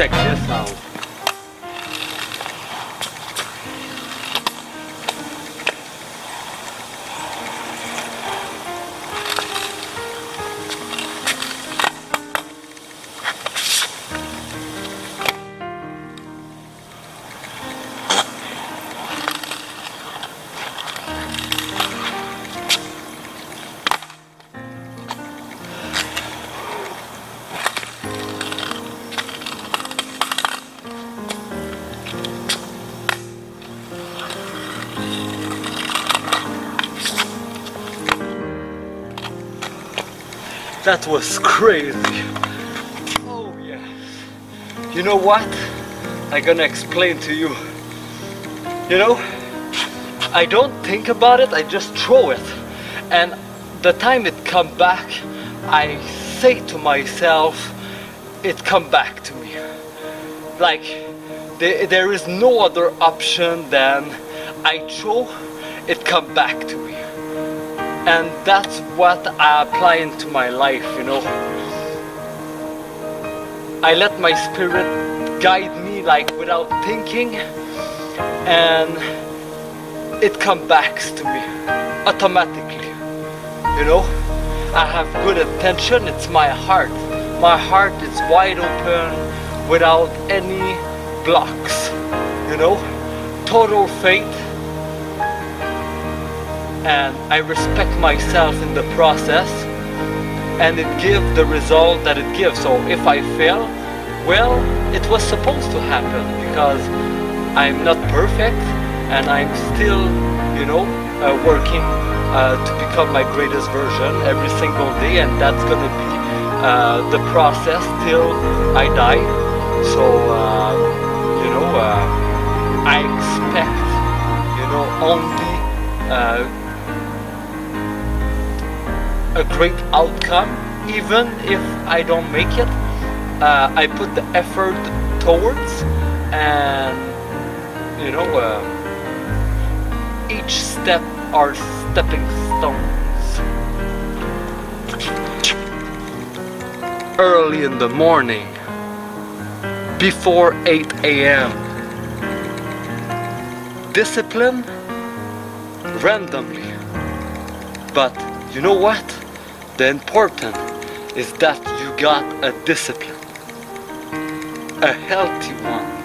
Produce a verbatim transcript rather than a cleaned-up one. check this out. That was crazy. Oh yeah. You know what? I'm gonna explain to you. You know, I don't think about it, I just throw it. And the time it come back, I say to myself, it come back to me. Like, there, there is no other option than I throw, it come back to me. And that's what I apply into my life, you know. I let my spirit guide me, like, without thinking, and it comes back to me automatically, you know. I have good attention, it's my heart. My heart is wide open without any blocks, you know. Total faith. And I respect myself in the process, and it gives the result that it gives. So if I fail, well, it was supposed to happen, because I'm not perfect, and I'm still, you know, uh, working uh, to become my greatest version every single day, and that's gonna be uh, the process till I die. So uh, you know, uh, I expect, you know, only uh, a great outcome. Even if I don't make it, uh, I put the effort towards, and you know, uh, each step are stepping stones. Early in the morning, before eight A M Discipline randomly, but you know what? The important is that you got a discipline, a healthy one.